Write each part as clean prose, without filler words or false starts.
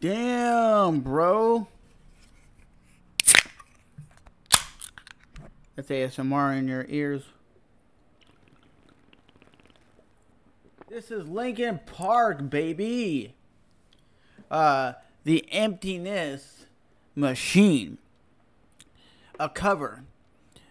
Damn, bro. That's ASMR in your ears. This is Linkin Park, baby. The Emptiness Machine. A cover.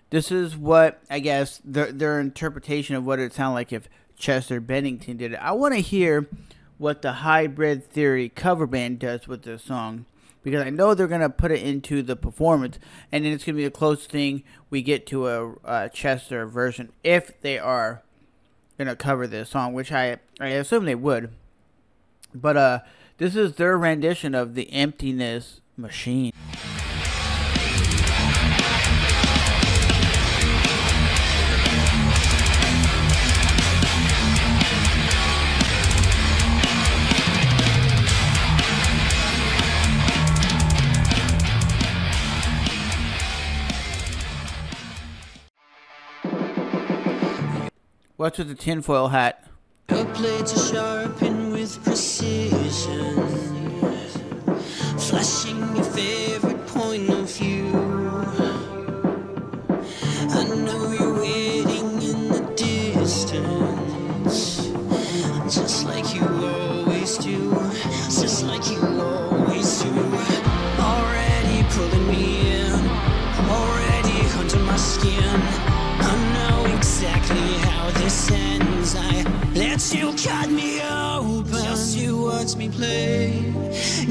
This is what, I guess, their interpretation of what it would sound like if Chester Bennington did it. I want to hear what the Hybrid Theory cover band does with this song, because I know they're going to put it into the performance, and then it's going to be the closest thing we get to a Chester version, if they are going to cover this song, which I assume they would. But this is their rendition of The Emptiness Machine. What's with the tinfoil hat? Her blades are sharpened with precision, flashing your favorite point of view. I know you're waiting in the distance, just like you always do, just like you always do. Already pulling me in, I'm already hunting my skin. Exactly how this ends. I let you cut me open, just you watch me play.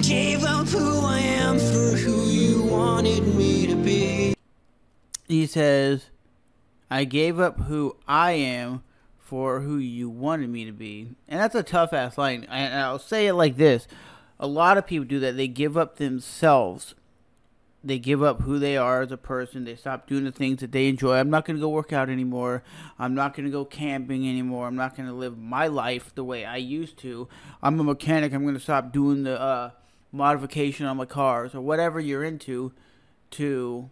Gave up who I am for who you wanted me to be. He says, I gave up who I am for who you wanted me to be. And that's a tough ass line. And I'll say it like this. A lot of people do that. They give up themselves. They give up who they are as a person. They stop doing the things that they enjoy. I'm not going to go work out anymore. I'm not going to go camping anymore. I'm not going to live my life the way I used to. I'm a mechanic. I'm going to stop doing the modification on my cars or whatever you're into to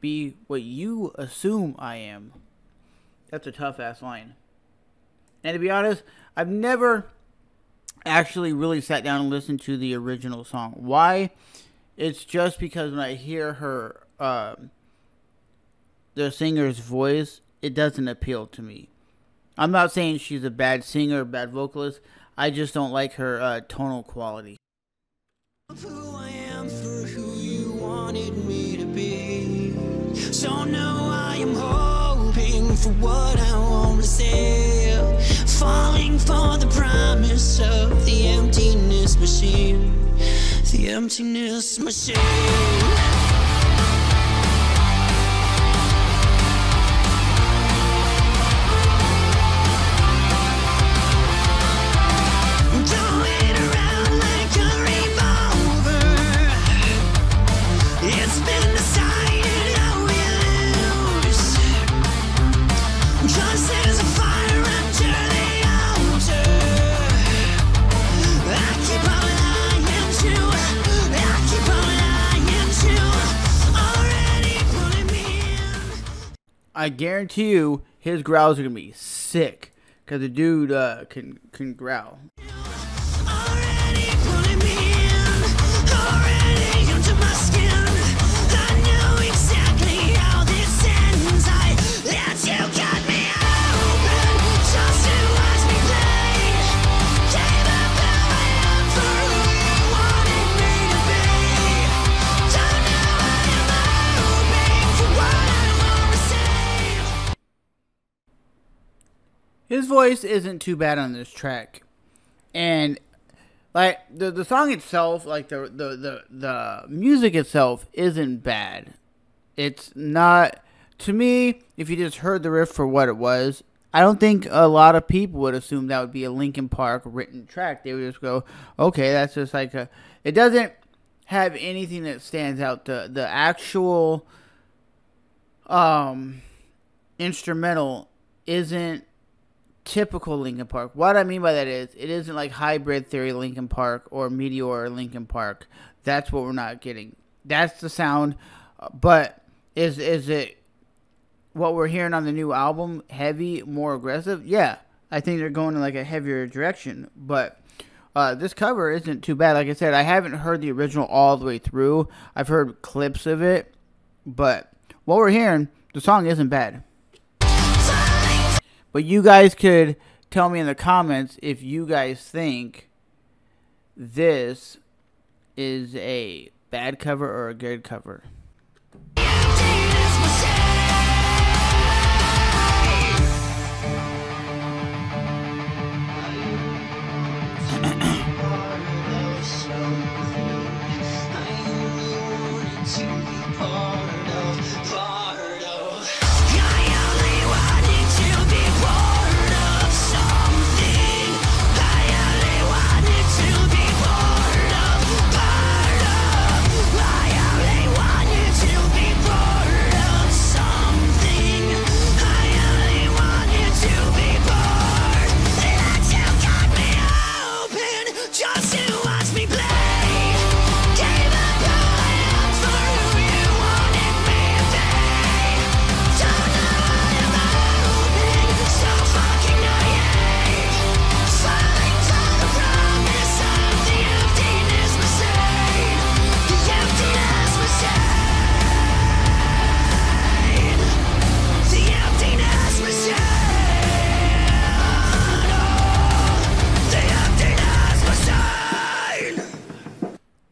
be what you assume I am. That's a tough-ass line. And to be honest, I've never actually really sat down and listened to the original song. Why? It's just because when I hear her, the singer's voice, it doesn't appeal to me. I'm not saying she's a bad singer, bad vocalist. I just don't like her tonal quality. Who I am for who you wanted me to be. So now I am hoping for what I want to say. Falling for the promise of the emptiness machine. The emptiness machine. Going around like a revolver. It's been decided I will lose. Cause there's a fire under the altar. I keep on I guarantee you, his growls are going to be sick, because the dude can growl. Already pulling me in, already into my skin. I know exactly how this ends. I let you cut me open, just to watch me play. Gave up who I am for who you wanted me to be. Don't know I am hoping for what I want to say. His voice isn't too bad on this track, and like the song itself, like the music itself isn't bad. It's not, to me, if you just heard the riff for what it was, I don't think a lot of people would assume that would be a Linkin Park written track. They would just go, okay, that's just like a, it doesn't have anything that stands out. The actual instrumental isn't typical Linkin Park. What I mean by that is, it isn't like Hybrid Theory Linkin Park or Meteora Linkin Park. That's what we're not getting. That's the sound. But is it what we're hearing on the new album? Heavy, more aggressive? Yeah. I think they're going in like a heavier direction. But This cover isn't too bad. Like I said, I haven't heard the original all the way through. I've heard clips of it, but what we're hearing, the song isn't bad. But you guys could tell me in the comments if you guys think this is a bad cover or a good cover.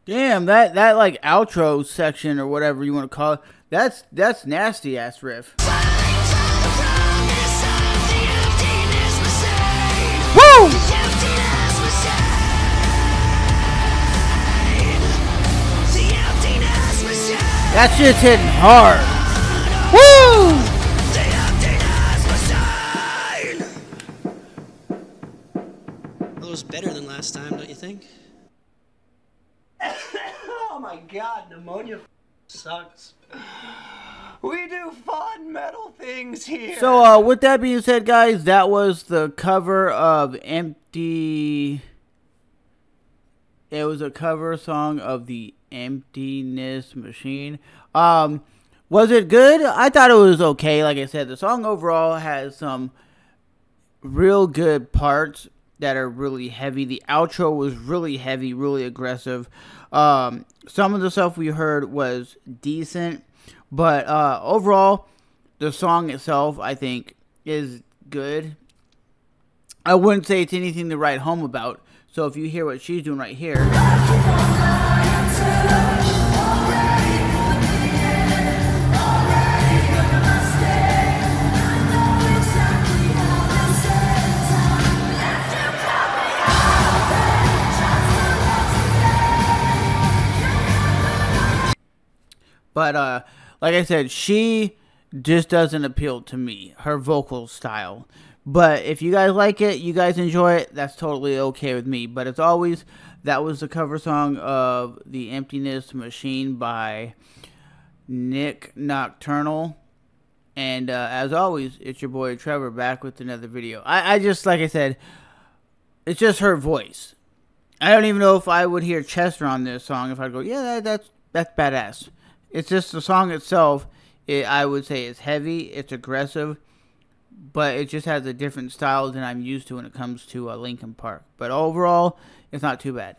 Damn, that like outro section or whatever you want to call it, that's nasty ass riff. Woo! That shit's hitting hard. Woo! Well, it was better than last time, don't you think? Oh my god, pneumonia sucks. We do fun metal things here. So with that being said, guys, that was the cover of It was a cover song of The Emptiness Machine. Was it good? I thought it was okay. Like I said, the song overall has some real good parts that are really heavy. The outro was really heavy, really aggressive. Some of the stuff we heard was decent, but overall, the song itself, I think, is good. I wouldn't say it's anything to write home about, so if you hear what she's doing right here. But, like I said, she just doesn't appeal to me, her vocal style. But if you guys like it, you guys enjoy it, that's totally okay with me. But as always, that was the cover song of The Emptiness Machine by Nick Nocturnal. And, as always, it's your boy Trevor back with another video. I just, like I said, it's just her voice. I don't even know if I would hear Chester on this song if I'd go, yeah, that's badass. It's just the song itself, I would say it's heavy, it's aggressive, but it just has a different style than I'm used to when it comes to Linkin Park. But overall, it's not too bad.